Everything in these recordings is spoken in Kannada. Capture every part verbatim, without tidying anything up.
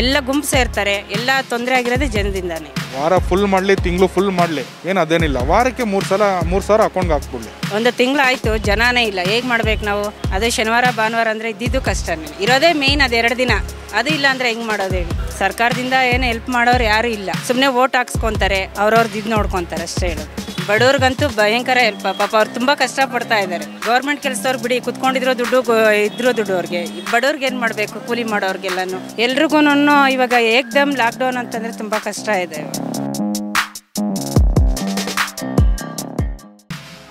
ಎಲ್ಲ ಗುಂಪು ಸೇರ್ತಾರೆ, ಎಲ್ಲ ತೊಂದರೆ ಆಗಿರೋದೇ ಜನದಿಂದಾನೆ. ವಾರ ಫುಲ್ ಮಾಡಲಿ, ತಿಂಗಳು ಫುಲ್ ಮಾಡಲಿ, ಏನು ಅದೇನಿಲ್ಲ. ವಾರಕ್ಕೆ ಮೂರು ಸಲ ಮೂರು ಸಾವಿರ ಅಕೌಂಟ್ಗೆ ಹಾಕ್ಬಿಡ್ಲಿ. ಒಂದು ತಿಂಗಳು ಆಯಿತು, ಜನಾನೇ ಇಲ್ಲ, ಹೇಗೆ ಮಾಡ್ಬೇಕು ನಾವು? ಅದೇ ಶನಿವಾರ ಭಾನುವಾರ ಅಂದರೆ ಇದ್ದಿದ್ದು ಕಷ್ಟನೇ ಇರೋದೇ. ಮೇಯ್ನ್ ಅದು ಎರಡು ದಿನ, ಅದು ಇಲ್ಲ ಅಂದರೆ ಹೆಂಗೆ ಮಾಡೋದು ಹೇಳಿ? ಸರ್ಕಾರದಿಂದ ಏನು ಹೆಲ್ಪ್ ಮಾಡೋರು ಯಾರೂ ಇಲ್ಲ. ಸುಮ್ಮನೆ ಓಟ್ ಹಾಕ್ಸ್ಕೊತಾರೆ, ಅವ್ರವ್ರದ್ದು ಇದು ನೋಡ್ಕೊತಾರೆ ಅಷ್ಟೇ ಹೇಳೋದು. ಬಡವ್ರಿಗಂತೂ ಭಯಂಕರ ಹೆಲ್ಪ್. ಪಾಪ ಅವ್ರು ತುಂಬ ಕಷ್ಟಪಡ್ತಾ ಇದ್ದಾರೆ. ಗೌರ್ಮೆಂಟ್ ಕೆಲಸದವ್ರು ಬಿಡಿ, ಕುತ್ಕೊಂಡಿರೋ ದುಡ್ಡು ಇದ್ರೋ ದುಡ್ಡು ಅವ್ರಿಗೆ. ಬಡವ್ರಿಗೆ ಏನು ಮಾಡಬೇಕು? ಕೂಲಿ ಮಾಡೋರಿಗೆಲ್ಲನೂ ಎಲ್ರಿಗೂ ಇವಾಗ ಏಕ್ದಮ್ ಲಾಕ್ಡೌನ್ ಅಂತಂದರೆ ತುಂಬ ಕಷ್ಟ ಇದೆ.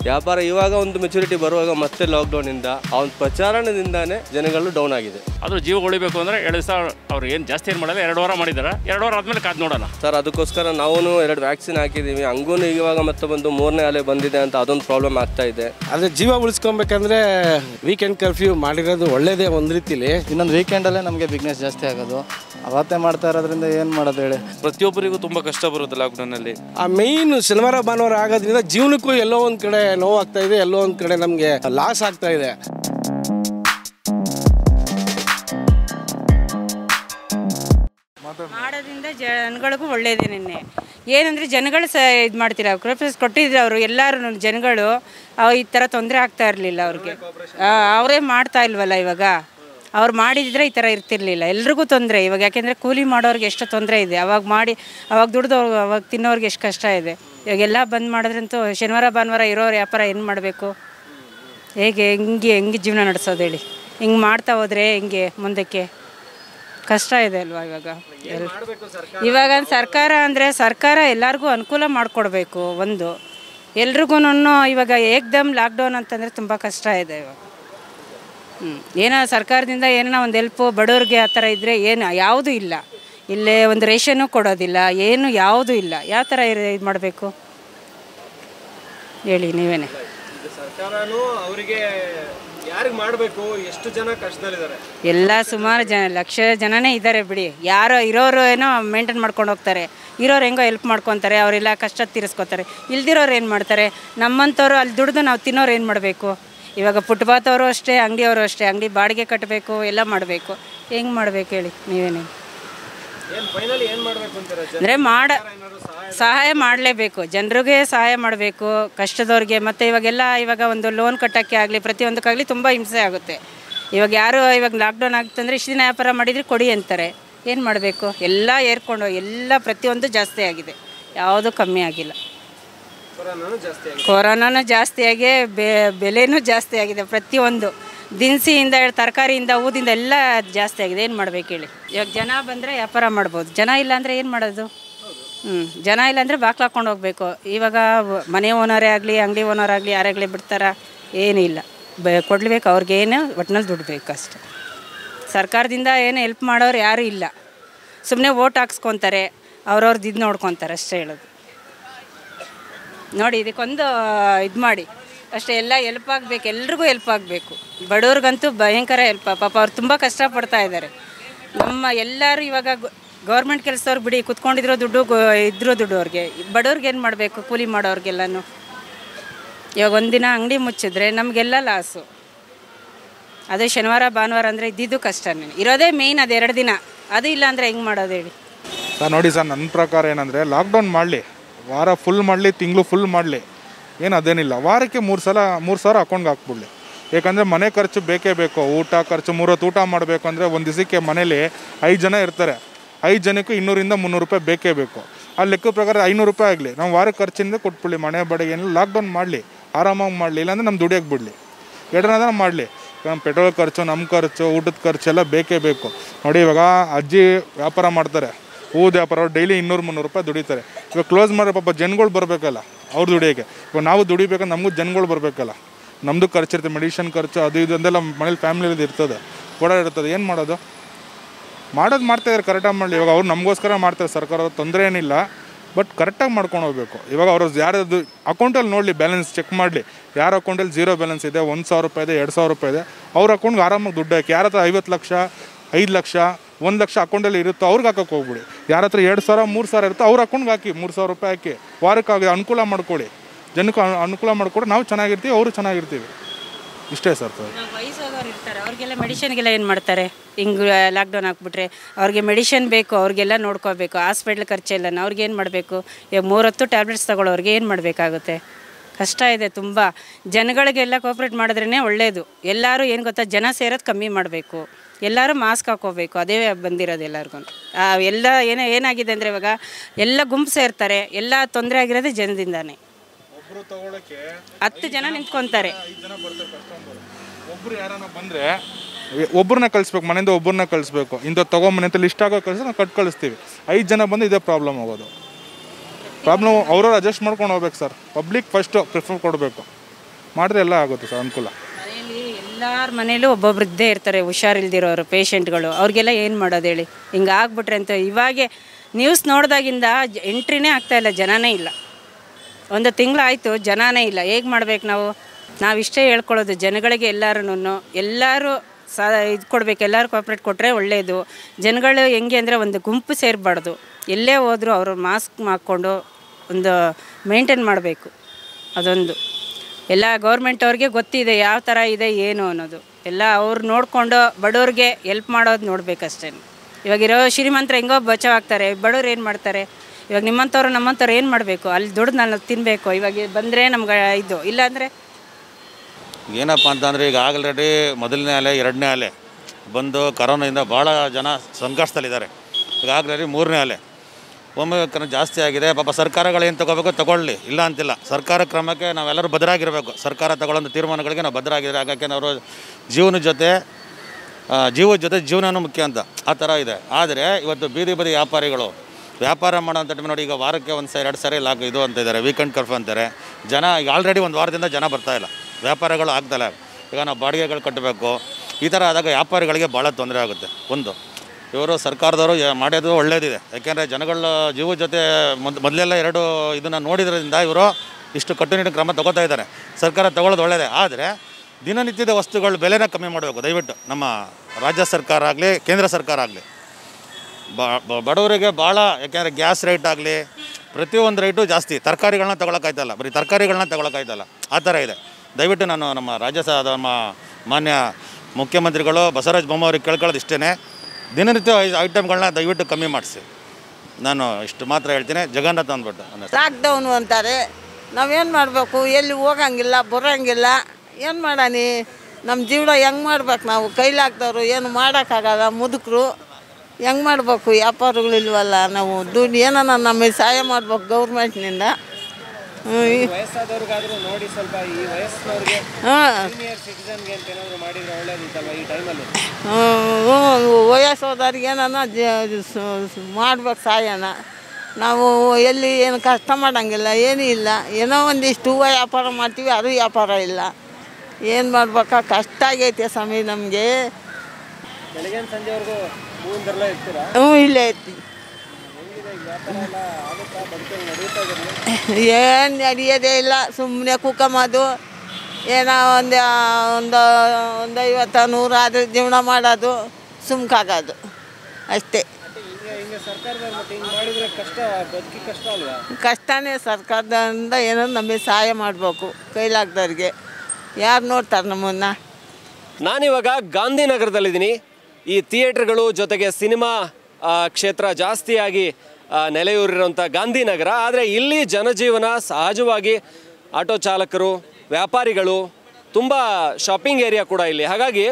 ವ್ಯಾಪಾರ ಇವಾಗ ಒಂದು ಮೆಚುರಿಟಿ ಬರುವಾಗ ಮತ್ತೆ ಲಾಕ್ಡೌನಿಂದ ಅವ್ನ ಪ್ರಚಾರಣದಿಂದಾನೇ ಜನಗಳು ಡೌನ್ ಆಗಿದೆ. ಅದು ಜೀವ ಉಳಿಬೇಕು ಅಂದರೆ ಎರಡು ಸಾವಿರ ಅವ್ರು ಏನು ಜಾಸ್ತಿ ಏನು ಮಾಡಲ್ಲ, ಎರಡು ವಾರ ಮಾಡಿದ್ದಾರೆ. ಎರಡು ವಾರ ಆದಮೇಲೆ ಕಾದು ನೋಡೋಣ ಸರ್. ಅದಕ್ಕೋಸ್ಕರ ನಾವು ಎರಡು ವ್ಯಾಕ್ಸಿನ್ ಹಾಕಿದ್ದೀವಿ. ಹಂಗೂ ಇವಾಗ ಮತ್ತೆ ಬಂದು ಮೂರನೇ ಅಲೆ ಬಂದಿದೆ ಅಂತ ಅದೊಂದು ಪ್ರಾಬ್ಲಮ್ ಆಗ್ತಾ ಇದೆ. ಆದರೆ ಜೀವ ಉಳಿಸ್ಕೊಬೇಕಂದ್ರೆ ವೀಕೆಂಡ್ ಕರ್ಫ್ಯೂ ಮಾಡಿರೋದು ಒಳ್ಳೇದೇ ಒಂದು ರೀತಿಲಿ. ಇನ್ನೊಂದು ವೀಕೆಂಡಲ್ಲೇ ನಮಗೆ ಬಿಸ್ನೆಸ್ ಜಾಸ್ತಿ ಆಗೋದು. ಅವತ್ತೇ ಮಾಡ್ತಾ ಇರೋದ್ರಿಂದ ಏನು ಮಾಡೋದು ಹೇಳಿ? ಪ್ರತಿಯೊಬ್ಬರಿಗೂ ತುಂಬ ಕಷ್ಟ ಬರುತ್ತೆ ಲಾಕ್ಡೌನಲ್ಲಿ. ಆ ಮೇಯ್ನು ಶನಿವಾರ ಭಾನುವಾರ ಆಗೋದ್ರಿಂದ ಜೀವನಕ್ಕೂ ಎಲ್ಲೋ ಒಂದು ಕಡೆ ನೋವಾಗ್ತಾ ಇದೆ, ಎಲ್ಲೋ ಒಂದು ಕಡೆ ನಮಗೆ ಲಾಸ್ ಆಗ್ತಾ ಇದೆ. ಮಾಡೋದ್ರಿಂದ ಜನಗಳಿಗೂ ಒಳ್ಳೇದೇ. ನಿನ್ನೆ ಏನಂದರೆ ಜನಗಳು ಸ ಇದು ಮಾಡ್ತೀರ, ಕ್ರೋಪಸ್ ಕೊಟ್ಟಿದ್ರು ಅವರು. ಎಲ್ಲರೂ ಜನಗಳು ಈ ಥರ ತೊಂದರೆ ಆಗ್ತಾ ಇರಲಿಲ್ಲ ಅವ್ರಿಗೆ. ಅವರೇ ಮಾಡ್ತಾ ಇಲ್ವಲ್ಲ ಇವಾಗ, ಅವ್ರು ಮಾಡಿದ್ರೆ ಈ ಥರ ಇರ್ತಿರ್ಲಿಲ್ಲ. ಎಲ್ರಿಗೂ ತೊಂದರೆ ಇವಾಗ, ಯಾಕೆಂದರೆ ಕೂಲಿ ಮಾಡೋರಿಗೆ ಎಷ್ಟು ತೊಂದರೆ ಇದೆ. ಅವಾಗ ಮಾಡಿ ಅವಾಗ ದುಡ್ದು ಅವಾಗ ತಿನ್ನೋರಿಗೆ ಎಷ್ಟು ಕಷ್ಟ ಇದೆ. ಇವಾಗೆಲ್ಲ ಬಂದ್ ಮಾಡಿದ್ರಂತೂ ಶನಿವಾರ ಭಾನುವಾರ ಇರೋರು ವ್ಯಾಪಾರ ಏನು ಮಾಡಬೇಕು? ಹೇಗೆ ಹೆಂಗೆ ಹೆಂಗೆ ಜೀವನ ನಡೆಸೋದು ಹೇಳಿ? ಹಿಂಗೆ ಮಾಡ್ತಾ ಹೋದರೆ ಹೆಂಗೆ ಮುಂದಕ್ಕೆ? ಕಷ್ಟ ಇದೆ ಅಲ್ವಾ ಇವಾಗ. ಇವಾಗ ಸರ್ಕಾರ ಅಂದರೆ ಸರ್ಕಾರ ಎಲ್ಲರಿಗೂ ಅನುಕೂಲ ಮಾಡಿಕೊಡ್ಬೇಕು. ಒಂದು ಎಲ್ರಿಗೂ ಇವಾಗ ಏಕ್ದಮ್ ಲಾಕ್ಡೌನ್ ಅಂತಂದರೆ ತುಂಬ ಕಷ್ಟ ಇದೆ ಇವಾಗ. ಹ್ಞೂ ಏನೋ ಸರ್ಕಾರದಿಂದ ಏನೋ ಒಂದು ಹೆಲ್ಪು ಬಡವ್ರಿಗೆ ಆ ಥರ ಇದ್ದರೆ ಏನು ಯಾವುದೂ ಇಲ್ಲ. ಇಲ್ಲೇ ಒಂದು ರೇಷನ್ನು ಕೊಡೋದಿಲ್ಲ, ಏನು ಯಾವುದೂ ಇಲ್ಲ. ಯಾವ ಥರ ಇದು ಮಾಡಬೇಕು ಹೇಳಿ ನೀವೇ? ಸರ್ಕಾರನೂ ಅವರಿಗೆ ಯಾರಿಗೆ ಮಾಡಬೇಕು? ಎಷ್ಟು ಜನ ಕಷ್ಟದಲ್ಲಿದ್ದಾರೆ? ಎಲ್ಲ ಸುಮಾರು ಜನ, ಲಕ್ಷ ಜನನೇ ಇದ್ದಾರೆ ಬಿಡಿ. ಯಾರೋ ಇರೋರು ಏನೋ ಮೇಂಟೈನ್ ಮಾಡ್ಕೊಂಡು ಹೋಗ್ತಾರೆ, ಇರೋರು ಹೆಂಗೋ ಹೆಲ್ಪ್ ಮಾಡ್ಕೊತಾರೆ, ಅವರೆಲ್ಲ ಕಷ್ಟ ತೀರಿಸ್ಕೊತಾರೆ. ಇಲ್ದಿರೋರು ಏನು ಮಾಡ್ತಾರೆ? ನಮ್ಮಂಥವ್ರು ಅಲ್ಲಿ ದುಡ್ದು ನಾವು ತಿನ್ನೋರು ಏನು ಮಾಡಬೇಕು? ಇವಾಗ ಫುಟ್ಪಾತ್ ಅವರು ಅಷ್ಟೇ, ಅಂಗಡಿಯವರು ಅಷ್ಟೇ. ಅಂಗಡಿ ಬಾಡಿಗೆ ಕಟ್ಟಬೇಕು, ಎಲ್ಲ ಮಾಡಬೇಕು. ಹೆಂಗೆ ಮಾಡಬೇಕು ಹೇಳಿ ನೀವೇನೇ? ಅಂದರೆ ಮಾಡ ಸಹಾಯ ಮಾಡಲೇಬೇಕು, ಜನರಿಗೆ ಸಹಾಯ ಮಾಡಬೇಕು, ಕಷ್ಟದವ್ರಿಗೆ. ಮತ್ತು ಇವಾಗೆಲ್ಲ ಇವಾಗ ಒಂದು ಲೋನ್ ಕಟ್ಟೋಕ್ಕೆ ಆಗಲಿ ಪ್ರತಿಯೊಂದಕ್ಕಾಗಲಿ ತುಂಬ ಹಿಂಸೆ ಆಗುತ್ತೆ. ಇವಾಗ ಯಾರು ಇವಾಗ ಲಾಕ್ಡೌನ್ ಆಗುತ್ತಂದರೆ ಇಷ್ಟು ದಿನ ವ್ಯಾಪಾರ ಮಾಡಿದರೆ ಕೊಡಿ ಅಂತಾರೆ. ಏನು ಮಾಡಬೇಕು? ಎಲ್ಲ ಏರ್ಕೊಂಡು ಎಲ್ಲ ಪ್ರತಿಯೊಂದು ಜಾಸ್ತಿ ಆಗಿದೆ, ಯಾವುದೂ ಕಮ್ಮಿ ಆಗಿಲ್ಲ. ಕೊರೋನಾನು ಜಾಸ್ತಿಯಾಗಿ ಬೆ ಬೆಲೆನೂ ಜಾಸ್ತಿ ಆಗಿದೆ. ಪ್ರತಿಯೊಂದು ದಿನಸಿಯಿಂದ ತರಕಾರಿಯಿಂದ ಊದಿಂದ ಎಲ್ಲ ಜಾಸ್ತಿ ಆಗಿದೆ. ಏನು ಮಾಡಬೇಕು ಹೇಳಿ? ಇವಾಗ ಜನ ಬಂದರೆ ವ್ಯಾಪಾರ ಮಾಡ್ಬೋದು, ಜನ ಇಲ್ಲಾಂದರೆ ಏನು ಮಾಡೋದು? ಹ್ಞೂ ಜನ ಇಲ್ಲಾಂದರೆ ಬಾಕ್ಲು ಹಾಕ್ಕೊಂಡು ಹೋಗಬೇಕು. ಇವಾಗ ಮನೆ ಓನರೇ ಆಗಲಿ ಅಂಗಡಿ ಓನರ್ ಆಗಲಿ ಯಾರಾಗಲಿ ಬಿಡ್ತಾರ? ಏನಿಲ್ಲ, ಬ ಕೊಡ್ಬೇಕು ಅವ್ರಿಗೇನು. ಒಟ್ಟಿನಲ್ಲಿ ದುಡ್ಡು ಬೇಕಷ್ಟೆ. ಸರ್ಕಾರದಿಂದ ಏನು ಹೆಲ್ಪ್ ಮಾಡೋರು ಯಾರೂ ಇಲ್ಲ. ಸುಮ್ಮನೆ ಓಟ್ ಹಾಕ್ಸ್ಕೊತಾರೆ, ಅವ್ರವ್ರದ್ದು ಇದು ನೋಡ್ಕೊತಾರೆ ಅಷ್ಟೇ ಹೇಳೋದು. ನೋಡಿ, ಇದಕ್ಕೊಂದು ಇದು ಮಾಡಿ ಅಷ್ಟೇ. ಎಲ್ಲ ಹೆಲ್ಪ್ ಆಗಬೇಕು, ಎಲ್ರಿಗೂ ಹೆಲ್ಪ್ ಆಗಬೇಕು. ಬಡವ್ರಿಗಂತೂ ಭಯಂಕರ ಹೆಲ್ಪ್. ಪಾಪ ಅವ್ರು ತುಂಬ ಕಷ್ಟಪಡ್ತಾ ಇದ್ದಾರೆ. ನಮ್ಮ ಎಲ್ಲರೂ ಇವಾಗ ಗೌರ್ಮೆಂಟ್ ಕೆಲಸದವ್ರು ಬಿಡಿ, ಕುತ್ಕೊಂಡಿರೋ ದುಡ್ಡು ಇದ್ರೋ ದುಡ್ಡು ಅವ್ರಿಗೆ. ಬಡವ್ರಿಗೆ ಏನು ಮಾಡಬೇಕು? ಕೂಲಿ ಮಾಡೋರಿಗೆಲ್ಲನೂ ಇವಾಗ ಒಂದಿನ ಅಂಗಡಿ ಮುಚ್ಚಿದ್ರೆ ನಮಗೆಲ್ಲ ಲಾಸು. ಅದೇ ಶನಿವಾರ ಭಾನುವಾರ ಅಂದರೆ ಇದ್ದಿದ್ದು ಕಷ್ಟನೇ ಇರೋದೇ. ಮೇಯ್ನ್ ಅದು ಎರಡು ದಿನ, ಅದು ಇಲ್ಲ ಅಂದರೆ ಹೆಂಗೆ ಮಾಡೋದು ಹೇಳಿ? ಸರ್ ನೋಡಿ ಸರ್, ನನ್ನ ಪ್ರಕಾರ ಏನಂದರೆ ಲಾಕ್ಡೌನ್ ಮಾಡಲಿ, ವಾರ ಫುಲ್ ಮಾಡಲಿ, ತಿಂಗಳು ಫುಲ್ ಮಾಡಲಿ, ಏನು ಅದೇನಿಲ್ಲ. ವಾರಕ್ಕೆ ಮೂರು ಸಲ ಮೂರು ಸಾವಿರ ಅಕೌಂಟ್ಗೆ ಹಾಕ್ಬಿಡ್ಲಿ. ಏಕೆಂದರೆ ಮನೆ ಖರ್ಚು ಬೇಕೇ ಬೇಕು. ಊಟ ಖರ್ಚು, ಮೂರೊತ್ತು ಊಟ ಮಾಡಬೇಕು ಅಂದರೆ ಒಂದು ದಿವಸಕ್ಕೆ ಮನೇಲಿ ಐದು ಜನ ಇರ್ತಾರೆ. ಐದು ಜನಕ್ಕೂ ಇನ್ನೂರಿಂದ ಮುನ್ನೂರು ರೂಪಾಯಿ ಬೇಕೇ ಬೇಕು. ಆ ಲೆಕ್ಕ ಪ್ರಕಾರ ಐನೂರು ರೂಪಾಯಿ ಆಗಲಿ ನಾವು ವಾರ ಖರ್ಚಿಂದ ಕೊಟ್ಬಿಡ್ಲಿ. ಮನೆ ಬಾಡಿಗೆ ಏನಿಲ್ಲ, ಲಾಕ್ಡೌನ್ ಮಾಡಲಿ, ಆರಾಮಾಗಿ ಮಾಡಲಿ. ಇಲ್ಲಾಂದರೆ ನಮ್ಮ ದುಡಿಯೋಕೆ ಬಿಡಲಿ, ಎರಡನಾದ ಮಾಡಲಿ. ನಮ್ಮ ಪೆಟ್ರೋಲ್ ಖರ್ಚು, ನಮ್ಮ ಖರ್ಚು, ಊಟದ ಖರ್ಚೆಲ್ಲ ಬೇಕೇ ಬೇಕು. ನೋಡಿ ಇವಾಗ ಅಜ್ಜಿ ವ್ಯಾಪಾರ ಮಾಡ್ತಾರೆ, ಹೂವು ವ್ಯಾಪಾರ, ಡೈಲಿ ಇನ್ನೂರು ಮುನ್ನೂರು ರೂಪಾಯಿ ದುಡಿತಾರೆ. ಇವಾಗ ಕ್ಲೋಸ್ ಮಾಡೋ ಪಾಪ ಜನಗಳು ಬರಬೇಕಲ್ಲ ಅವ್ರು ದುಡಿಯೋಕ್ಕೆ. ಇವಾಗ ನಾವು ದುಡಿಬೇಕಂದ್ರೆ ನಮಗೂ ಜನಗಳು ಬರಬೇಕಲ್ಲ. ನಮ್ಮದು ಖರ್ಚಿರ್ತದೆ, ಮೆಡಿಷನ್ ಖರ್ಚು, ಅದು ಇದು ಅಂದೆಲ್ಲ ಮನೇಲಿ ಫ್ಯಾಮಿಲಿಯಲ್ಲಿ ಇರ್ತದೆ, ಓಡಾಡಿರ್ತದೆ. ಏನು ಮಾಡೋದು? ಮಾಡೋದು ಮಾಡ್ತಾಯಿದ್ದಾರೆ ಕರೆಕ್ಟಾಗಿ ಮಾಡಲಿ. ಇವಾಗ ಅವ್ರು ನಮಗೋಸ್ಕರ ಮಾಡ್ತಾರೆ, ಸರ್ಕಾರದ ತೊಂದರೆ ಏನಿಲ್ಲ. ಬಟ್ ಕರೆಕ್ಟಾಗಿ ಮಾಡ್ಕೊಂಡು ಹೋಗ್ಬೇಕು. ಇವಾಗ ಅವರು ಯಾರದ್ದು ಅಕೌಂಟಲ್ಲಿ ನೋಡಲಿ, ಬ್ಯಾಲೆನ್ಸ್ ಚೆಕ್ ಮಾಡಲಿ. ಯಾರ ಅಕೌಂಟಲ್ಲಿ ಝೀರೋ ಬ್ಯಾಲೆನ್ಸ್ ಇದೆ, ಒಂದು ಸಾವಿರ ರೂಪಾಯಿ ಇದೆ, ಎರಡು ಸಾವಿರ ರೂಪಾಯಿ ಇದೆ, ಅವ್ರ ಅಕೌಂಟ್ಗೆ ಆರಾಮಾಗಿ ದುಡ್ಡು ಹಾಕಿ. ಯಾರ ಹತ್ರ ಐವತ್ತು ಲಕ್ಷ, ಐದು ಲಕ್ಷ, ಒಂದು ಲಕ್ಷ ಅಕೌಂಟಲ್ಲಿ ಇರುತ್ತೋ ಅವ್ರಿಗೆ ಹಾಕೋಕ್ಕೆ ಹೋಗ್ಬಿಡಿ. ಯಾರ ಹತ್ರ ಎರಡು ಸಾವಿರ ಮೂರು ಸಾವಿರ ಇರುತ್ತೋ ಅವ್ರ ಅಕೌಂಟ್ಗೆ ಹಾಕಿ, ಮೂರು ಸಾವಿರ ರೂಪಾಯಿ ಹಾಕಿ. ವಾರಕ್ಕಾಗಿ ಅನುಕೂಲ ಮಾಡ್ಕೊಳ್ಳಿ, ಜನಕ್ಕೆ ಅನುಕೂಲ ಮಾಡಿಕೊಡಿ. ನಾವು ಚೆನ್ನಾಗಿರ್ತೀವಿ, ಅವರು ಚೆನ್ನಾಗಿರ್ತೀವಿ. ಇಷ್ಟೇ ಸರ್. ವಯಸ್ಸಾದವರು ಇರ್ತಾರೆ ಅವರಿಗೆಲ್ಲ ಮೆಡಿಷನ್ಗೆಲ್ಲ ಏನು ಮಾಡ್ತಾರೆ, ಹಿಂಗೆ ಲಾಕ್ಡೌನ್ ಹಾಕ್ಬಿಟ್ರೆ ಅವ್ರಿಗೆ ಮೆಡಿಷನ್ ಬೇಕು, ಅವ್ರಿಗೆಲ್ಲ ನೋಡ್ಕೋಬೇಕು, ಹಾಸ್ಪಿಟ್ಲ್ ಖರ್ಚೆಲ್ಲ ಅವ್ರಿಗೆ ಏನು ಮಾಡಬೇಕು, ಈಗ ಮೂರೊತ್ತು ಟ್ಯಾಬ್ಲೆಟ್ಸ್ ತಗೊಳ್ಳೋರಿಗೆ ಏನು ಮಾಡಬೇಕಾಗುತ್ತೆ, ಕಷ್ಟ ಇದೆ ತುಂಬ. ಜನಗಳಿಗೆಲ್ಲ ಕೋಪರೇಟ್ ಮಾಡಿದ್ರೇ ಒಳ್ಳೆಯದು. ಎಲ್ಲರೂ ಏನು ಗೊತ್ತಾ, ಜನ ಸೇರೋದು ಕಮ್ಮಿ ಮಾಡಬೇಕು, ಎಲ್ಲರೂ ಮಾಸ್ಕ್ ಹಾಕೋಬೇಕು, ಅದೇ ಬಂದಿರೋದು ಎಲ್ಲರಿಗೂ. ಎಲ್ಲ ಏನೇ ಏನಾಗಿದೆ ಅಂದರೆ ಇವಾಗ ಎಲ್ಲ ಗುಂಪು ಸೇರ್ತಾರೆ, ಎಲ್ಲ ತೊಂದರೆ ಆಗಿರೋದು ಜನದಿಂದಾನೆ. ಹತ್ತು ಜನ ನಿಂತ್ಕೊತಾರೆ, ಒಬ್ರು ಯಾರನ್ನ ಬಂದರೆ ಒಬ್ಬರನ್ನ ಕಳಿಸ್ಬೇಕು, ಮನೆಯಿಂದ ಒಬ್ಬರನ್ನ ಕಳಿಸ್ಬೇಕು, ಇಂಥ ತೊಗೊಂಬನೆ ಅಂತ ಲಿಸ್ಟ್ ಆಗೋ ಕಳಿಸಿ ನಾವು ಕಟ್ ಕಳಿಸ್ತೀವಿ. ಐದು ಜನ ಬಂದು ಇದೇ ಪ್ರಾಬ್ಲಮ್ ಆಗೋದು. ಪ್ರಾಬ್ಲಮ್ ಅವ್ರವ್ರು ಅಡ್ಜಸ್ಟ್ ಮಾಡ್ಕೊಂಡು ಹೋಗ್ಬೇಕು ಸರ್. ಪಬ್ಲಿಕ್ ಫಸ್ಟ್ ಪ್ರಿಫರ್ ಕೊಡಬೇಕು, ಮಾಡಿದ್ರೆ ಎಲ್ಲ ಆಗುತ್ತೆ ಸರ್ ಅನುಕೂಲ. ಎಲ್ಲರ ಮನೇಲೂ ಒಬ್ಬೊಬ್ರದ್ದೇ ಇರ್ತಾರೆ ಹುಷಾರಿಲ್ದಿರೋರು ಪೇಷೆಂಟ್ಗಳು, ಅವ್ರಿಗೆಲ್ಲ ಏನು ಮಾಡೋದು ಹೇಳಿ, ಹಿಂಗೆ ಆಗ್ಬಿಟ್ರೆ ಅಂತ. ಇವಾಗೆ ನ್ಯೂಸ್ ನೋಡಿದಾಗಿಂದ ಎಂಟ್ರಿನೇ ಆಗ್ತಾಯಿಲ್ಲ, ಜನನೇ ಇಲ್ಲ. ಒಂದು ತಿಂಗಳಾಯಿತು ಜನನೇ ಇಲ್ಲ, ಹೇಗೆ ಮಾಡ್ಬೇಕು ನಾವು? ನಾವು ಇಷ್ಟೇ ಹೇಳ್ಕೊಳ್ಳೋದು ಜನಗಳಿಗೆ, ಎಲ್ಲರೂ ಎಲ್ಲರೂ ಸಾ ಇದು ಕೊಡಬೇಕು, ಎಲ್ಲರೂ ಕೋಪ್ರೇಟ್ ಕೊಟ್ಟರೆ ಒಳ್ಳೆಯದು. ಜನಗಳು ಹೆಂಗೆ ಅಂದರೆ ಒಂದು ಗುಂಪು ಸೇರಬಾರ್ದು, ಎಲ್ಲೇ ಹೋದರೂ ಅವರು ಮಾಸ್ಕ್ ಹಾಕ್ಕೊಂಡು ಒಂದು ಮೇಂಟೈನ್ ಮಾಡಬೇಕು. ಅದೊಂದು ಎಲ್ಲ ಗೌರ್ಮೆಂಟ್ ಅವ್ರಿಗೆ ಗೊತ್ತಿದೆ ಯಾವ ಥರ ಇದೆ ಏನು ಅನ್ನೋದು, ಎಲ್ಲ ಅವ್ರು ನೋಡಿಕೊಂಡು ಬಡವ್ರಿಗೆ ಹೆಲ್ಪ್ ಮಾಡೋದು ನೋಡಬೇಕಷ್ಟೇ. ಇವಾಗಿರೋ ಶ್ರೀಮಂತರ ಹೆಂಗೋ ಬಚಾವ್ ಆಗ್ತಾರೆ, ಬಡವ್ರು ಏನು ಮಾಡ್ತಾರೆ? ಇವಾಗ ನಿಮ್ಮಂಥವ್ರು ನಮ್ಮಂಥವ್ರು ಏನು ಮಾಡಬೇಕು? ಅಲ್ಲಿ ದುಡ್ಡು ನಾನು ತಿನ್ನಬೇಕು, ಇವಾಗ ಬಂದರೆ ನಮ್ಗೆ ಇದು ಇಲ್ಲಾಂದರೆ ಏನಪ್ಪ ಅಂತಂದರೆ, ಈಗ ಆಲ್ರೆಡಿ ಮೊದಲನೇ ಅಲೆ ಎರಡನೇ ಅಲೆ ಬಂದು ಕರೋನಾದಿಂದ ಭಾಳ ಜನ ಸಂಕಷ್ಟದಲ್ಲಿದ್ದಾರೆ. ಈಗ ಆಲ್ರೆಡಿ ಮೂರನೇ ಅಲೆ ಒಮ್ಮೆ ಕ್ರಮ ಜಾಸ್ತಿ ಆಗಿದೆ. ಪಾಪ ಸರ್ಕಾರಗಳು ಏನು ತೊಗೋಬೇಕು ತೊಗೊಳ್ಳಿ, ಇಲ್ಲ ಅಂತಿಲ್ಲ. ಸರ್ಕಾರ ಕ್ರಮಕ್ಕೆ ನಾವೆಲ್ಲರೂ ಬದ್ಧರಾಗಿರಬೇಕು. ಸರ್ಕಾರ ತಗೊಳ್ಳೋ ತೀರ್ಮಾನಗಳಿಗೆ ನಾವು ಬದ್ಧರಾಗಿದ್ದಾರೆ. ಯಾಕಂದರೆ ಅವರು ಜೀವನ ಜೊತೆ ಜೀವದ ಜೊತೆ ಜೀವನವೂ ಮುಖ್ಯ ಅಂತ ಆ ಥರ ಇದೆ. ಆದರೆ ಇವತ್ತು ಬೀದಿ ಬದಿ ವ್ಯಾಪಾರಿಗಳು ವ್ಯಾಪಾರ ಮಾಡೋಂಥ ಟೈಮ್ ನೋಡಿ, ಈಗ ವಾರಕ್ಕೆ ಒಂದು ಸಾರಿ ಎರಡು ಸಾರಿ ಲಾಕ್ ಇದು ಅಂತ ಇದ್ದಾರೆ, ವೀಕೆಂಡ್ ಕರ್ಫ್ ಅಂತಾರೆ. ಜನ ಈಗ ಆಲ್ರೆಡಿ ಒಂದು ವಾರದಿಂದ ಜನ ಬರ್ತಾಯಿಲ್ಲ, ವ್ಯಾಪಾರಗಳು ಆಗ್ತಾಯಿಲ್ಲ. ಈಗ ನಾವು ಬಾಡಿಗೆಗಳು ಕಟ್ಟಬೇಕು, ಈ ಥರ ಆದಾಗ ವ್ಯಾಪಾರಿಗಳಿಗೆ ಭಾಳ ತೊಂದರೆ ಆಗುತ್ತೆ. ಒಂದು ಇವರು ಸರ್ಕಾರದವರು ಮಾಡೋದು ಒಳ್ಳೆಯದಿದೆ, ಯಾಕೆಂದರೆ ಜನಗಳ ಜೀವದ ಜೊತೆ ಮೊದ್ ಮೊದಲೆಲ್ಲ ಎರಡು ಇದನ್ನು ನೋಡಿದ್ರಿಂದ ಇವರು ಇಷ್ಟು ಕಟ್ಟುನಿಟ್ಟಿನ ಕ್ರಮ ತೊಗೋತಾ ಇದ್ದಾರೆ. ಸರ್ಕಾರ ತೊಗೊಳ್ಳೋದು ಒಳ್ಳೆಯದೇ, ಆದರೆ ದಿನನಿತ್ಯದ ವಸ್ತುಗಳ ಬೆಲೆನ ಕಮ್ಮಿ ಮಾಡಬೇಕು ದಯವಿಟ್ಟು. ನಮ್ಮ ರಾಜ್ಯ ಸರ್ಕಾರ ಆಗಲಿ ಕೇಂದ್ರ ಸರ್ಕಾರ ಆಗಲಿ ಬಡವರಿಗೆ ಭಾಳ, ಯಾಕೆಂದರೆ ಗ್ಯಾಸ್ ರೇಟ್ ಆಗಲಿ ಪ್ರತಿಯೊಂದು ರೇಟು ಜಾಸ್ತಿ. ತರಕಾರಿಗಳನ್ನ ತೊಗೊಳಕ್ಕಾಯ್ತಲ್ಲ, ಬರೀ ತರಕಾರಿಗಳನ್ನ ತೊಗೊಳಕ್ಕಾಯ್ತಲ್ಲ, ಆ ಥರ ಇದೆ. ದಯವಿಟ್ಟು ನಾನು ನಮ್ಮ ರಾಜ್ಯ ಸಹ ನಮ್ಮ ಮಾನ್ಯ ಮುಖ್ಯಮಂತ್ರಿಗಳು ಬಸವರಾಜ ಬೊಮ್ಮಾಯಿಗೆ ಕೇಳ್ಕೊಳ್ಳೋದು ಇಷ್ಟೇ, ದಿನನಿತ್ಯ ಐಟಮ್ಗಳನ್ನ ದಯವಿಟ್ಟು ಕಮ್ಮಿ ಮಾಡಿಸಿ. ನಾನು ಇಷ್ಟು ಮಾತ್ರ ಹೇಳ್ತೀನಿ. ಜಗನ್ನಾಥ್ ಅಂದ್ಬಿಟ್ಟು ಲಾಕ್ಡೌನು ಅಂತಾರೆ, ನಾವೇನು ಮಾಡಬೇಕು? ಎಲ್ಲಿ ಹೋಗಂಗಿಲ್ಲ, ಬರೋಂಗಿಲ್ಲ, ಏನು ಮಾಡಾನಿ? ನಮ್ಮ ಜೀವನ ಹೆಂಗೆ ಮಾಡ್ಬೇಕು ನಾವು? ಕೈಲಾಗ್ದವ್ರು ಏನು ಮಾಡೋಕ್ಕಾಗಲ್ಲ, ಮುದುಕರು ಹೆಂಗೆ ಮಾಡಬೇಕು? ವ್ಯಾಪಾರಗಳಿಲ್ವಲ್ಲ, ನಾವು ದುಡ್ಡು ಏನನ್ನ ನಮಗೆ ಸಹಾಯ ಮಾಡ್ಬೇಕು ಗೌರ್ಮೆಂಟ್ನಿಂದ. ವಯಸ್ಸಾದವ್ರಿಗೆ ಏನನ್ನ ಮಾಡ್ಬೇಕು ಸಹಾಯನ. ನಾವು ಎಲ್ಲಿ ಏನು ಕಷ್ಟ ಮಾಡೋಂಗಿಲ್ಲ, ಏನೂ ಇಲ್ಲ. ಏನೋ ಒಂದಿಷ್ಟು ಹೂವು ವ್ಯಾಪಾರ ಮಾಡ್ತೀವಿ, ಅದು ವ್ಯಾಪಾರ ಇಲ್ಲ. ಏನು ಮಾಡ್ಬೇಕಾ? ಕಷ್ಟ ಆಗೈತೆ ಸ್ವಾಮಿ ನಮಗೆ. ಹ್ಞೂ ಇಲ್ಲೇ ಐತಿ, ಏನು ನಡೆಯೋದೇ ಇಲ್ಲ. ಸುಮ್ಮನೆ ಕುಕ್ಕಮದು ಏನೋ ಒಂದು ಒಂದು ಒಂದು ಐವತ್ತು ನೂರು ಆದರೆ ಜೀವನ ಮಾಡೋದು, ಸುಮ್ಕಾಗೋದು ಅಷ್ಟೇ. ಕಷ್ಟನೇ. ಸರ್ಕಾರದಿಂದ ಏನೋ ನಮಗೆ ಸಹಾಯ ಮಾಡಬೇಕು ಕೈಲಾಗ್ದವ್ರಿಗೆ. ಯಾರು ನೋಡ್ತಾರೆ ನಮ್ಮನ್ನು? ನಾನಿವಾಗ ಗಾಂಧಿನಗರದಲ್ಲಿದ್ದೀನಿ. ಈ ಥಿಯೇಟ್ರ್ಗಳು ಜೊತೆಗೆ ಸಿನಿಮಾ ಕ್ಷೇತ್ರ ಜಾಸ್ತಿಯಾಗಿ ನೆಲೆಯೂರಿರುವಂಥ ಗಾಂಧಿನಗರ, ಆದರೆ ಇಲ್ಲಿ ಜನಜೀವನ ಸಹಜವಾಗಿ ಆಟೋ ಚಾಲಕರು, ವ್ಯಾಪಾರಿಗಳು, ತುಂಬ ಶಾಪಿಂಗ್ ಏರಿಯಾ ಕೂಡ ಇಲ್ಲಿ. ಹಾಗಾಗಿ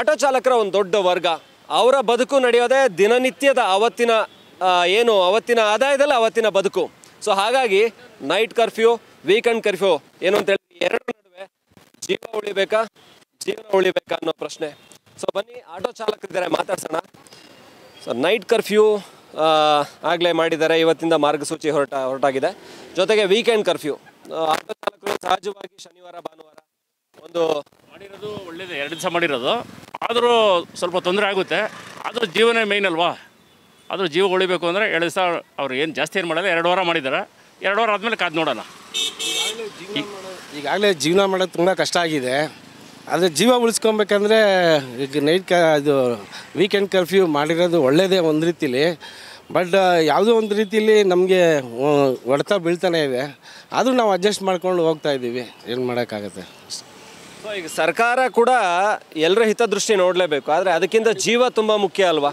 ಆಟೋ ಚಾಲಕರ ಒಂದು ದೊಡ್ಡ ವರ್ಗ, ಅವರ ಬದುಕು ನಡೆಯೋದೇ ದಿನನಿತ್ಯದ ಅವತ್ತಿನ ಏನು ಅವತ್ತಿನ ಆದಾಯದಲ್ಲಿ ಅವತ್ತಿನ ಬದುಕು. ಸೊ ಹಾಗಾಗಿ ನೈಟ್ ಕರ್ಫ್ಯೂ, ವೀಕೆಂಡ್ ಕರ್ಫ್ಯೂ ಏನು ಅಂತ ಹೇಳಿ ಎರಡು ನಡುವೆ ಜೀವ ಉಳಿಬೇಕಾ ಜೀವನ ಉಳಿಬೇಕಾ ಅನ್ನೋ ಪ್ರಶ್ನೆ. ಸೊ ಬನ್ನಿ ಆಟೋ ಚಾಲಕರಿದ್ದಾರೆ, ಮಾತಾಡ್ಸೋಣ. ಸೊ ನೈಟ್ ಕರ್ಫ್ಯೂ ಆಗಲೇ ಮಾಡಿದ್ದಾರೆ, ಇವತ್ತಿಂದ ಮಾರ್ಗಸೂಚಿ ಹೊರಟ ಹೊರಟಾಗಿದೆ. ಜೊತೆಗೆ ವೀಕೆಂಡ್ ಕರ್ಫ್ಯೂ, ಆಟೋ ಚಾಲಕರು ಸಹಜವಾಗಿ ಶನಿವಾರ ಭಾನುವಾರ ಒಂದು ಮಾಡಿರೋದು ಒಳ್ಳೆಯದು, ಎರಡು ದಿವಸ ಮಾಡಿರೋದು. ಆದರೂ ಸ್ವಲ್ಪ ತೊಂದರೆ ಆಗುತ್ತೆ, ಆದರೂ ಜೀವನ ಮೇಯ್ನ್ ಅಲ್ವಾ? ಆದರೂ ಜೀವ ಉಳಿಬೇಕು ಅಂದರೆ ಎರಡು ದಿವಸ ಅವ್ರು ಏನು ಜಾಸ್ತಿ ಏನು ಮಾಡೋದು, ಎರಡು ವಾರ ಮಾಡಿದ್ದಾರೆ. ಎರಡು ವಾರ ಆದಮೇಲೆ ಕಾದು ನೋಡೋಣ. ಈಗಾಗಲೇ ಜೀವನ ಮಾಡೋದು ತುಂಬ ಕಷ್ಟ ಆಗಿದೆ, ಆದರೆ ಜೀವ ಉಳಿಸ್ಕೊಬೇಕಂದ್ರೆ ಈಗ ನೈಟ್ ಕ ಇದು ವೀಕೆಂಡ್ ಕರ್ಫ್ಯೂ ಮಾಡಿರೋದು ಒಳ್ಳೆಯದೇ ಒಂದು ರೀತಿಲಿ. ಬಟ್ ಯಾವುದೋ ಒಂದು ರೀತಿಲಿ ನಮಗೆ ಹೊಡೆತ ಬೀಳ್ತಾನೆ ಇದೆ, ಆದರೂ ನಾವು ಅಡ್ಜಸ್ಟ್ ಮಾಡ್ಕೊಂಡು ಹೋಗ್ತಾ ಇದ್ದೀವಿ. ಏನು ಮಾಡೋಕ್ಕಾಗತ್ತೆ? ಸೊ ಈಗ ಸರ್ಕಾರ ಕೂಡ ಎಲ್ಲರ ಹಿತದೃಷ್ಟಿ ನೋಡಲೇಬೇಕು, ಆದರೆ ಅದಕ್ಕಿಂತ ಜೀವ ತುಂಬಾ ಮುಖ್ಯ ಅಲ್ವಾ.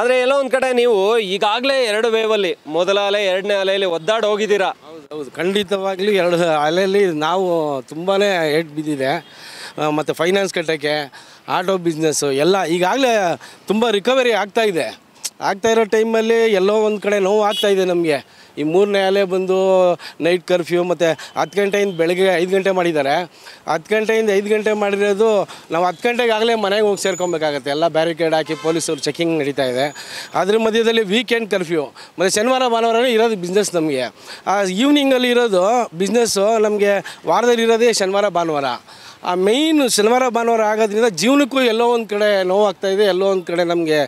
ಆದರೆ ಎಲ್ಲೋ ಒಂದು ಕಡೆ ನೀವು ಈಗಾಗಲೇ ಎರಡು ವೇವಲ್ಲಿ ಮೊದಲ ಅಲೆ ಎರಡನೇ ಅಲೆಯಲ್ಲಿ ಒದ್ದಾಡಿ ಹೋಗಿದ್ದೀರಾ. ಹೌದು, ಖಂಡಿತವಾಗ್ಲೂ ಎರಡು ಅಲೆಯಲ್ಲಿ ನಾವು ತುಂಬಾ ಹೆಡ್ ಬಿದ್ದಿದೆ. ಮತ್ತು ಫೈನಾನ್ಸ್ ಕಟ್ಟೋಕ್ಕೆ, ಆಟೋ ಬಿಸ್ನೆಸ್ಸು ಎಲ್ಲ ಈಗಾಗಲೇ ತುಂಬ ರಿಕವರಿ ಆಗ್ತಾ ಇದೆ. ಆಗ್ತಾ ಇರೋ ಟೈಮಲ್ಲಿ ಎಲ್ಲೋ ಒಂದು ಕಡೆ ನೋವು ಆಗ್ತಾ ಇದೆ ನಮಗೆ. ಈ ಮೂರನೇ ಅಲೆ ಬಂದು ನೈಟ್ ಕರ್ಫ್ಯೂ ಮತ್ತು ಹತ್ತು ಗಂಟೆಯಿಂದ ಬೆಳಗ್ಗೆ ಐದು ಗಂಟೆ ಮಾಡಿದ್ದಾರೆ. ಹತ್ತು ಗಂಟೆಯಿಂದ ಐದು ಗಂಟೆ ಮಾಡಿರೋದು ನಾವು ಹತ್ತು ಗಂಟೆಗಾಗಲೇ ಮನೆಗೆ ಹೋಗಿ ಸೇರ್ಕೊಬೇಕಾಗತ್ತೆ. ಎಲ್ಲ ಬ್ಯಾರಿಕೇಡ್ ಹಾಕಿ ಪೊಲೀಸರು ಚೆಕಿಂಗ್ ನಡೀತಾ ಇದೆ. ಅದ್ರ ಮಧ್ಯದಲ್ಲಿ ವೀಕೆಂಡ್ ಕರ್ಫ್ಯೂ ಮತ್ತು ಶನಿವಾರ ಭಾನುವಾರನೇ ಇರೋದು ಬಿಸ್ನೆಸ್ ನಮಗೆ. ಈವ್ನಿಂಗಲ್ಲಿ ಇರೋದು ಬಿಸ್ನೆಸ್ಸು ನಮಗೆ ವಾರದಲ್ಲಿ ಇರೋದೇ ಶನಿವಾರ ಭಾನುವಾರ. ಆ ಮೇಯ್ನು ಶನಿವಾರ ಭಾನುವಾರ ಆಗೋದ್ರಿಂದ ಜೀವನಕ್ಕೂ ಎಲ್ಲೋ ಒಂದು ಕಡೆ ನೋವಾಗ್ತಾ ಇದೆ, ಎಲ್ಲೋ ಒಂದು ಕಡೆ ನಮಗೆ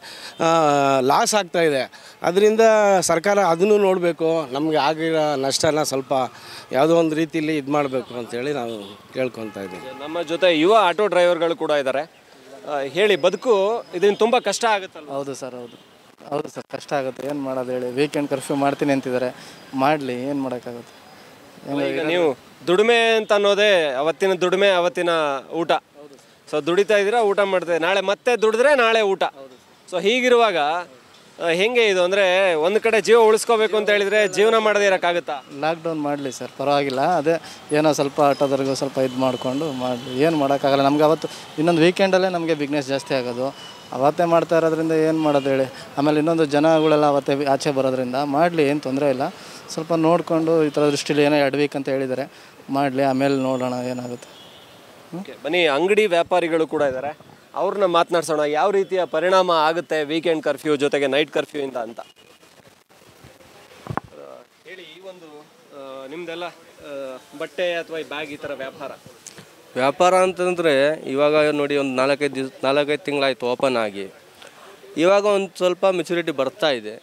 ಲಾಸ್ ಆಗ್ತಾಯಿದೆ. ಅದರಿಂದ ಸರ್ಕಾರ ಅದನ್ನು ನೋಡಬೇಕು, ನಮಗೆ ಆಗಿರೋ ನಷ್ಟನ ಸ್ವಲ್ಪ ಯಾವುದೋ ಒಂದು ರೀತಿಯಲ್ಲಿ ಇದು ಮಾಡಬೇಕು ಅಂತೇಳಿ ನಾವು ಕೇಳ್ಕೊತಾ ಇದ್ದೀವಿ. ನಮ್ಮ ಜೊತೆ ಯುವ ಆಟೋ ಡ್ರೈವರ್ಗಳು ಕೂಡ ಇದ್ದಾರೆ. ಹೇಳಿ, ಬದುಕು ಇದರಿಂದ ತುಂಬ ಕಷ್ಟ ಆಗುತ್ತಲ್ಲ? ಹೌದು ಸರ್, ಹೌದು ಹೌದು ಸರ್, ಕಷ್ಟ ಆಗುತ್ತೆ. ಏನು ಮಾಡೋದು ಹೇಳಿ? ವೀಕೆಂಡ್ ಕರ್ಫ್ಯೂ ಮಾಡ್ತೀನಿ ಅಂತಿದ್ದಾರೆ, ಮಾಡಲಿ, ಏನು ಮಾಡೋಕ್ಕಾಗುತ್ತೆ? ಈಗ ನೀವು ದುಡಿಮೆ ಅಂತ ಅನ್ನೋದೇ ಅವತ್ತಿನ ದುಡಿಮೆ, ಅವತ್ತಿನ ಊಟ. ಸೊ ದುಡಿತಾ ಇದ್ದೀರಾ, ಊಟ ಮಾಡ್ತಾ ಇದ್ದೀರಾ, ನಾಳೆ ಮತ್ತೆ ದುಡಿದ್ರೆ ನಾಳೆ ಊಟ. ಸೊ ಹೀಗಿರುವಾಗ ಹೆಂಗೆ ಇದು? ಅಂದರೆ ಒಂದು ಕಡೆ ಜೀವ ಉಳಿಸ್ಕೋಬೇಕು ಅಂತ ಹೇಳಿದರೆ ಜೀವನ ಮಾಡದೇ ಇರೋಕ್ಕಾಗುತ್ತಾ? ಲಾಕ್ಡೌನ್ ಮಾಡಲಿ ಸರ್, ಪರವಾಗಿಲ್ಲ. ಅದೇ ಏನೋ ಸ್ವಲ್ಪ ಆಟೋದವರೆಗೂ ಸ್ವಲ್ಪ ಇದು ಮಾಡಿಕೊಂಡು ಮಾಡಲಿ, ಏನು ಮಾಡೋಕ್ಕಾಗಲ್ಲ ನಮ್ಗೆ. ಅವತ್ತು ಇನ್ನೊಂದು ವೀಕೆಂಡಲ್ಲೇ ನಮಗೆ ಬಿಸ್ನೆಸ್ ಜಾಸ್ತಿ ಆಗೋದು. ಅವತ್ತೇ ಮಾಡ್ತಾ ಇರೋದ್ರಿಂದ ಏನು ಮಾಡೋದು ಹೇಳಿ? ಆಮೇಲೆ ಇನ್ನೊಂದು ಜನಗಳೆಲ್ಲ ಅವತ್ತೇ ಆಚೆ ಬರೋದ್ರಿಂದ ಮಾಡಲಿ, ಏನು ತೊಂದರೆ ಇಲ್ಲ. ಸ್ವಲ್ಪ ನೋಡಿಕೊಂಡು ಈ ಥರ ದೃಷ್ಟಿಲಿ ಏನೋ ಎರಡು ವೀಕ್ ಅಂತ ಹೇಳಿದರೆ ಮಾಡಲಿ, ಆಮೇಲೆ ನೋಡೋಣ ಏನಾಗುತ್ತೆ. ಓಕೆ, ಬನ್ನಿ ಅಂಗಡಿ ವ್ಯಾಪಾರಿಗಳು ಕೂಡ ಇದ್ದಾರೆ, ಅವ್ರನ್ನ ಮಾತನಾಡ್ಸೋಣ. ಯಾವ ರೀತಿಯ ಪರಿಣಾಮ ಆಗುತ್ತೆ ವೀಕೆಂಡ್ ಕರ್ಫ್ಯೂ ಜೊತೆಗೆ ನೈಟ್ ಕರ್ಫ್ಯೂಯಿಂದ ಅಂತ ಹೇಳಿ. ಈ ಒಂದು ನಿಮ್ದೆಲ್ಲ ಬಟ್ಟೆ ಅಥವಾ ಈ ಬ್ಯಾಗ್ ಈ ಥರ ವ್ಯಾಪಾರ ವ್ಯಾಪಾರ ಅಂತಂದರೆ ಇವಾಗ ನೋಡಿ ಒಂದು ನಾಲ್ಕೈದು ದಿವಸ ನಾಲ್ಕೈದು ತಿಂಗಳಾಯಿತು ಓಪನ್ ಆಗಿ. ಇವಾಗ ಒಂದು ಸ್ವಲ್ಪ ಮೆಚುರಿಟಿ ಬರ್ತಾ ಇದೆ.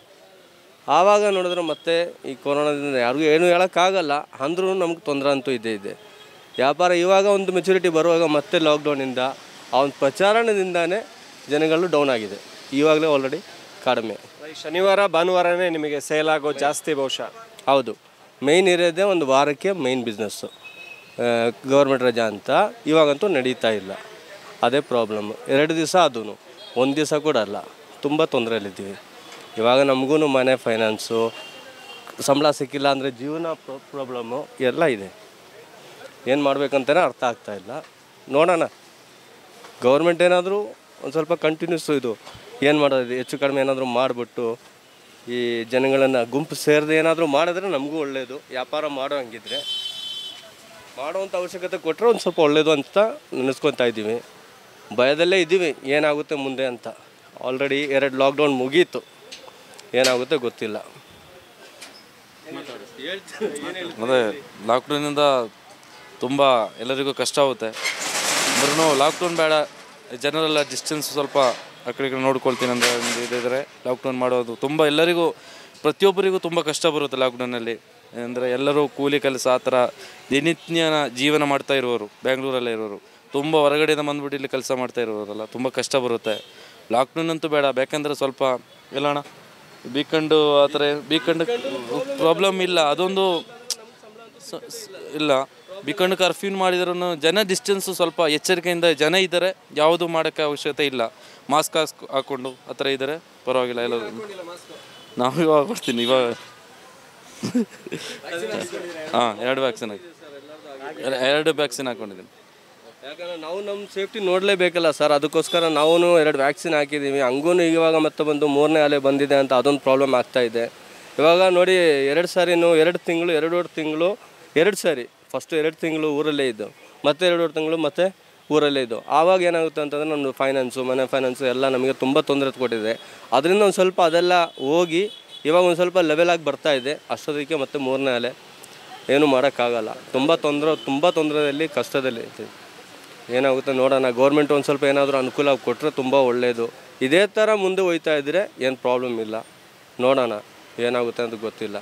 ಆವಾಗ ನೋಡಿದ್ರೆ ಮತ್ತೆ ಈ ಕೊರೋನಾದಿಂದ ಯಾರಿಗೂ ಏನೂ ಹೇಳೋಕ್ಕಾಗಲ್ಲ, ಅಂದ್ರೂ ನಮ್ಗೆ ತೊಂದರೆ ಅಂತೂ ಇದೇ ಇದೆ. ವ್ಯಾಪಾರ ಇವಾಗ ಒಂದು ಮೆಚುರಿಟಿ ಬರುವಾಗ ಮತ್ತೆ ಲಾಕ್ಡೌನಿಂದ ಆ ಒಂದು ಪ್ರಚಾರಣದಿಂದಾನೇ ಜನಗಳು ಡೌನ್ ಆಗಿದೆ. ಇವಾಗಲೇ ಆಲ್ರೆಡಿ ಕಡಿಮೆ. ಶನಿವಾರ ಭಾನುವಾರನೇ ನಿಮಗೆ ಸೇಲ್ ಆಗೋ ಜಾಸ್ತಿ ಬಹುಶಃ? ಹೌದು, ಮೇಯ್ನ್ ಇರೋದೇ ಒಂದು ವಾರಕ್ಕೆ ಮೇಯ್ನ್ ಬಿಸ್ನೆಸ್ಸು. ಗೌರ್ಮೆಂಟ್ ರಜಾ ಅಂತ ಇವಾಗಂತೂ ನಡೀತಾ ಇಲ್ಲ, ಅದೇ ಪ್ರಾಬ್ಲಮ್. ಎರಡು ದಿವಸ, ಅದೂ ಒಂದು ದಿವಸ ಕೂಡ ಅಲ್ಲ, ತುಂಬ ತೊಂದರೆಯಲ್ಲಿದ್ದೀವಿ. ಇವಾಗ ನಮಗೂ ಮನೆ ಫೈನಾನ್ಸು, ಸಂಬಳ ಸಿಕ್ಕಿಲ್ಲ ಅಂದರೆ ಜೀವನ ಪ್ರಾಬ್ಲಮ್ಮು ಎಲ್ಲ ಇದೆ. ಏನು ಮಾಡಬೇಕಂತಲೇ ಅರ್ಥ ಆಗ್ತಾಯಿಲ್ಲ. ನೋಡೋಣ, ಗೌರ್ಮೆಂಟ್ ಏನಾದರೂ ಒಂದು ಸ್ವಲ್ಪ ಕಂಟಿನ್ಯೂಸ್ ಇದು ಏನು ಮಾಡೋದು ಹೆಚ್ಚು ಕಡಿಮೆ ಏನಾದರೂ ಮಾಡಿಬಿಟ್ಟು ಈ ಜನಗಳನ್ನು ಗುಂಪು ಸೇರಿದೆ ಏನಾದರೂ ಮಾಡಿದ್ರೆ ನಮಗೂ ಒಳ್ಳೆಯದು. ವ್ಯಾಪಾರ ಮಾಡೋ ಹಂಗಿದ್ರೆ ಮಾಡೋವಂಥ ಅವಶ್ಯಕತೆ ಕೊಟ್ಟರೆ ಒಂದು ಸ್ವಲ್ಪ ಒಳ್ಳೆಯದು ಅಂತ ನೆನೆಸ್ಕೊತಾ ಇದ್ದೀವಿ. ಭಯದಲ್ಲೇ ಇದ್ದೀವಿ ಏನಾಗುತ್ತೆ ಮುಂದೆ ಅಂತ. ಆಲ್ರೆಡಿ ಎರಡು ಲಾಕ್ಡೌನ್ ಮುಗೀತು, ಏನಾಗುತ್ತೆ ಗೊತ್ತಿಲ್ಲ. ಅದೇ ಲಾಕ್ಡೌನಿಂದ ತುಂಬ ಎಲ್ಲರಿಗೂ ಕಷ್ಟ ಆಗುತ್ತೆ. ಅಂದ್ರೂ ಲಾಕ್ಡೌನ್ ಬೇಡ, ಜನರೆಲ್ಲ ಡಿಸ್ಟೆನ್ಸ್ ಸ್ವಲ್ಪ ಆ ಕಡೆ ಕಡೆ ನೋಡ್ಕೊಳ್ತೀನಿ ಅಂತ ಇದ್ದರೆ ಲಾಕ್ಡೌನ್ ಮಾಡೋದು ತುಂಬ ಎಲ್ಲರಿಗೂ, ಪ್ರತಿಯೊಬ್ಬರಿಗೂ ತುಂಬ ಕಷ್ಟ ಬರುತ್ತೆ ಲಾಕ್ಡೌನಲ್ಲಿ. ಅಂದರೆ ಎಲ್ಲರೂ ಕೂಲಿ ಕೆಲಸ ಆ ಥರ ದಿನನಿತ್ಯನ ಜೀವನ ಮಾಡ್ತಾ ಇರೋರು, ಬೆಂಗಳೂರಲ್ಲೇ ಇರೋರು, ತುಂಬ ಹೊರಗಡೆಯಿಂದ ಬಂದ್ಬಿಟ್ಟು ಇಲ್ಲಿ ಕೆಲಸ ಮಾಡ್ತಾ ಇರೋರಲ್ಲ, ತುಂಬ ಕಷ್ಟ ಬರುತ್ತೆ. ಲಾಕ್ಡೌನ್ ಅಂತೂ ಬೇಡ. ಬೇಕೆಂದರೆ ಸ್ವಲ್ಪ ಎಲ್ಲೋಣ ಬೀಕಂಡು ಆ ಥರ ಬೀಕಂಡು ಪ್ರಾಬ್ಲಮ್ ಇಲ್ಲ, ಅದೊಂದು ಇಲ್ಲ. ಬೀಕಂಡು ಕರ್ಫ್ಯೂ ಮಾಡಿದ್ರೂ ಜನ ಡಿಸ್ಟೆನ್ಸು ಸ್ವಲ್ಪ ಎಚ್ಚರಿಕೆಯಿಂದ ಜನ ಇದ್ದಾರೆ, ಯಾವುದು ಮಾಡೋಕ್ಕೆ ಅವಶ್ಯಕತೆ ಇಲ್ಲ. ಮಾಸ್ಕ್ ಹಾಸ್ ಹಾಕ್ಕೊಂಡು ಆ ಥರ ಇದ್ದಾರೆ, ಪರವಾಗಿಲ್ಲ. ಎಲ್ಲ ನಾವು ಇವಾಗ ಬರ್ತೀನಿ ಇವಾಗ. ಹಾಂ, ಎರಡು ವ್ಯಾಕ್ಸಿನ್ ಹಾಕಿ ಎರಡು ವ್ಯಾಕ್ಸಿನ್ ಹಾಕ್ಕೊಂಡಿದ್ದೀನಿ. ಯಾಕಂದರೆ ನಾವು ನಮ್ಮ ಸೇಫ್ಟಿ ನೋಡಲೇಬೇಕಲ್ಲ ಸರ್, ಅದಕ್ಕೋಸ್ಕರ ನಾವು ಎರಡು ವ್ಯಾಕ್ಸಿನ್ ಹಾಕಿದ್ದೀವಿ. ಹಂಗೂ ಇವಾಗ ಮತ್ತೆ ಬಂದು ಮೂರನೇ ಅಲೆ ಬಂದಿದೆ ಅಂತ ಅದೊಂದು ಪ್ರಾಬ್ಲಮ್ ಆಗ್ತಾಯಿದೆ. ಇವಾಗ ನೋಡಿ, ಎರಡು ಸಾರಿನೂ ಎರಡು ತಿಂಗಳು ಎರಡೂವರೆ ತಿಂಗಳು ಎರಡು ಸಾರಿ ಫಸ್ಟು ಎರಡು ತಿಂಗಳು ಊರಲ್ಲೇ ಇದ್ದು, ಮತ್ತೆ ಎರಡೂವರೆ ತಿಂಗಳು ಮತ್ತೆ ಊರಲ್ಲೇ ಇದ್ದು. ಆವಾಗ ಏನಾಗುತ್ತೆ ಅಂತಂದರೆ ನಮ್ಮ ಫೈನಾನ್ಸು, ಮನೆ ಫೈನಾನ್ಸು ಎಲ್ಲ ನಮಗೆ ತುಂಬ ತೊಂದರೆ ಕೊಟ್ಟಿದೆ. ಅದರಿಂದ ಒಂದು ಸ್ವಲ್ಪ ಅದೆಲ್ಲ ಹೋಗಿ ಇವಾಗ ಒಂದು ಸ್ವಲ್ಪ ಲೆವೆಲಾಗಿ ಬರ್ತಾಯಿದೆ. ಅಷ್ಟೊದಕ್ಕೆ ಮತ್ತೆ ಮೂರನೇ ಅಲೆ, ಏನೂ ಮಾಡೋಕ್ಕಾಗಲ್ಲ. ತುಂಬ ತೊಂದರೆ, ತುಂಬ ತೊಂದರೆಯಲ್ಲಿ ಕಷ್ಟದಲ್ಲಿ ಇರ್ತೀವಿ. ಏನಾಗುತ್ತೆ ನೋಡೋಣ. ಗೌರ್ಮೆಂಟ್ ಒಂದು ಸ್ವಲ್ಪ ಏನಾದರೂ ಅನುಕೂಲ ಕೊಟ್ಟರೆ ತುಂಬ ಒಳ್ಳೆಯದು. ಇದೇ ಥರ ಮುಂದೆ ಹೋಗ್ತಾ ಇದ್ದರೆ ಏನು ಪ್ರಾಬ್ಲಮ್ ಇಲ್ಲ. ನೋಡೋಣ ಏನಾಗುತ್ತೆ ಅಂತ ಗೊತ್ತಿಲ್ಲ.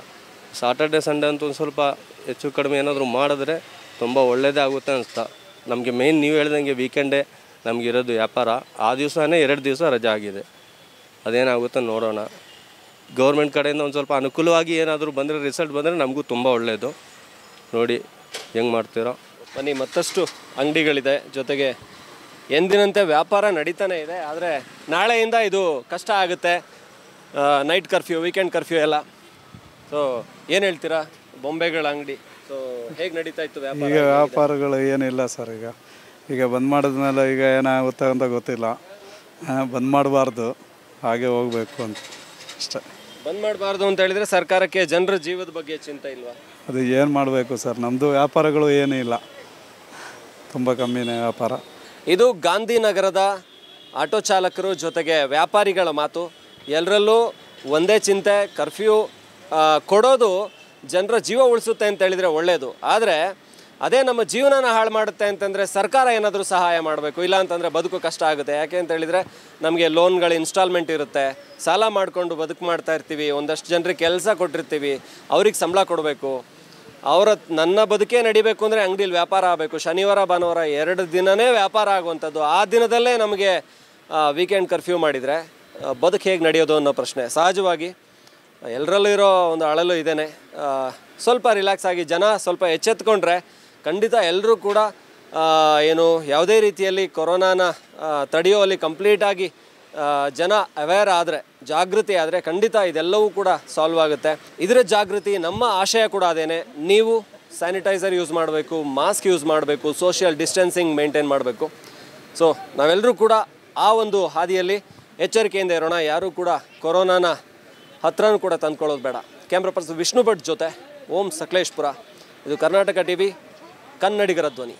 ಸಾಟರ್ಡೆ ಸಂಡೇ ಅಂತ ಒಂದು ಸ್ವಲ್ಪ ಹೆಚ್ಚು ಕಡಿಮೆ ಏನಾದರೂ ಮಾಡಿದ್ರೆ ತುಂಬ ಒಳ್ಳೆಯದೇ ಆಗುತ್ತೆ ಅನಿಸ್ತಾ ನಮಗೆ. ಮೇಯ್ನ್ ನೀವು ಹೇಳ್ದಂಗೆ ವೀಕೆಂಡೇ ನಮಗಿರೋದು ವ್ಯಾಪಾರ. ಆ ದಿವಸನೇ ಎರಡು ದಿವಸ ರಜೆ ಆಗಿದೆ. ಅದೇನಾಗುತ್ತೆ ನೋಡೋಣ. ಗೌರ್ಮೆಂಟ್ ಕಡೆಯಿಂದ ಒಂದು ಸ್ವಲ್ಪ ಅನುಕೂಲವಾಗಿ ಏನಾದರೂ ಬಂದರೆ, ರಿಸಲ್ಟ್ ಬಂದರೆ ನಮಗೂ ತುಂಬ ಒಳ್ಳೆಯದು. ನೋಡಿ ಹೆಂಗೆ ಮಾಡ್ತೀರೋ. ಬನ್ನಿ ಮತ್ತಷ್ಟು ಅಂಗಡಿಗಳಿದೆ ಜೊತೆಗೆ ಎಂದಿನಂತೆ ವ್ಯಾಪಾರ ನಡೀತಾನೆ ಇದೆ ಆದರೆ ನಾಳೆಯಿಂದ ಇದು ಕಷ್ಟ ಆಗುತ್ತೆ ನೈಟ್ ಕರ್ಫ್ಯೂ ವೀಕೆಂಡ್ ಕರ್ಫ್ಯೂ ಎಲ್ಲ ಸೋ ಏನು ಹೇಳ್ತೀರಾ ಬೊಂಬೆಗಳ ಅಂಗಡಿ ಸೋ ಹೇಗೆ ನಡೀತಾ ಇತ್ತು ವ್ಯಾಪಾರ ಈಗ ವ್ಯಾಪಾರಗಳು ಏನಿಲ್ಲ ಸರ್ ಈಗ ಈಗ ಬಂದ್ ಮಾಡಿದ್ಮೇಲೆ ಈಗ ಏನಾಗುತ್ತೆ ಅಂತ ಗೊತ್ತಿಲ್ಲ ಬಂದ್ ಮಾಡಬಾರದು ಹಾಗೆ ಹೋಗಬೇಕು ಅಂತ ಅಷ್ಟೇ ಬಂದ್ ಮಾಡಬಾರದು ಅಂತ ಹೇಳಿದ್ರೆ ಸರ್ಕಾರಕ್ಕೆ ಜನರ ಜೀವದ ಬಗ್ಗೆ ಚಿಂತೆ ಇಲ್ವಾ ಅದು ಏನು ಮಾಡಬೇಕು ಸರ್ ನಮ್ಮದು ವ್ಯಾಪಾರಗಳು ಏನೂ ಇಲ್ಲ ತುಂಬ ಕಮ್ಮಿನೇ ವ್ಯಾಪಾರ ಇದು ಗಾಂಧಿನಗರದ ಆಟೋ ಚಾಲಕರು ಜೊತೆಗೆ ವ್ಯಾಪಾರಿಗಳ ಮಾತು ಎಲ್ಲರಲ್ಲೂ ಒಂದೇ ಚಿಂತೆ ಕರ್ಫ್ಯೂ ಕೊಡೋದು ಜನರ ಜೀವ ಉಳಿಸುತ್ತೆ ಅಂತ ಹೇಳಿದ್ರೆ ಒಳ್ಳೆಯದು ಆದರೆ ಅದೇ ನಮ್ಮ ಜೀವನನ ಹಾಳು ಮಾಡುತ್ತೆ ಅಂತಂದರೆ ಸರ್ಕಾರ ಏನಾದರೂ ಸಹಾಯ ಮಾಡಬೇಕು ಇಲ್ಲ ಅಂತಂದರೆ ಬದುಕು ಕಷ್ಟ ಆಗುತ್ತೆ ಯಾಕೆ ಅಂತ ಹೇಳಿದರೆ ನಮಗೆ ಲೋನ್ಗಳ ಇನ್ಸ್ಟಾಲ್ಮೆಂಟ್ ಇರುತ್ತೆ ಸಾಲ ಮಾಡಿಕೊಂಡು ಬದುಕು ಮಾಡ್ತಾ ಇರ್ತೀವಿ ಒಂದಷ್ಟು ಜನರಿಗೆ ಕೆಲಸ ಕೊಟ್ಟಿರ್ತೀವಿ ಅವ್ರಿಗೆ ಸಂಬಳ ಕೊಡಬೇಕು ಅವರ ನನ್ನ ಬದುಕೇ ನಡಿಬೇಕು ಅಂದರೆ ಅಂಗಡಿಯಲ್ಲಿ ವ್ಯಾಪಾರ ಆಗಬೇಕು ಶನಿವಾರ ಭಾನುವಾರ ಎರಡು ದಿನವೇ ವ್ಯಾಪಾರ ಆಗುವಂಥದ್ದು ಆ ದಿನದಲ್ಲೇ ನಮಗೆ ವೀಕೆಂಡ್ ಕರ್ಫ್ಯೂ ಮಾಡಿದರೆ ಬದುಕು ಹೇಗೆ ನಡೆಯೋದು ಅನ್ನೋ ಪ್ರಶ್ನೆ ಸಹಜವಾಗಿ ಎಲ್ಲರಲ್ಲೂ ಇರೋ ಒಂದು ಅಳಲು ಇದೇನೆ ಸ್ವಲ್ಪ ರಿಲ್ಯಾಕ್ಸ್ ಆಗಿ ಜನ ಸ್ವಲ್ಪ ಎಚ್ಚೆತ್ಕೊಂಡ್ರೆ ಖಂಡಿತ ಎಲ್ಲರೂ ಕೂಡ ಏನು ಯಾವುದೇ ರೀತಿಯಲ್ಲಿ ಕೊರೋನಾನ ತಡೆಯೋಲ್ಲಿ ಕಂಪ್ಲೀಟಾಗಿ ಜನ ಅವೇರ್ ಆದರೆ ಜಾಗೃತಿ ಆದರೆ ಖಂಡಿತ ಇದೆಲ್ಲವೂ ಕೂಡ ಸಾಲ್ವ್ ಆಗುತ್ತೆ ಇದರ ಜಾಗೃತಿ ನಮ್ಮ ಆಶಯ ಕೂಡ ಅದೇನೆ ನೀವು ಸ್ಯಾನಿಟೈಸರ್ ಯೂಸ್ ಮಾಡಬೇಕು ಮಾಸ್ಕ್ ಯೂಸ್ ಮಾಡಬೇಕು ಸೋಷಿಯಲ್ ಡಿಸ್ಟೆನ್ಸಿಂಗ್ ಮೇಂಟೈನ್ ಮಾಡಬೇಕು ಸೊ ನಾವೆಲ್ಲರೂ ಕೂಡ ಆ ಒಂದು ಹಾದಿಯಲ್ಲಿ ಎಚ್ಚರಿಕೆಯಿಂದ ಇರೋಣ ಯಾರೂ ಕೂಡ ಕೊರೋನಾನ ಹತ್ರನೂ ಕೂಡ ತಂದ್ಕೊಳ್ಳೋದು ಬೇಡ ಕ್ಯಾಮ್ರಾ ಪರ್ಸನ್ ವಿಷ್ಣು ಭಟ್ ಜೊತೆ ಓಂ ಸಕಲೇಶ್ಪುರ ಇದು ಕರ್ನಾಟಕ ಟಿ ವಿ ಕನ್ನಡಿಗರ ಧ್ವನಿ.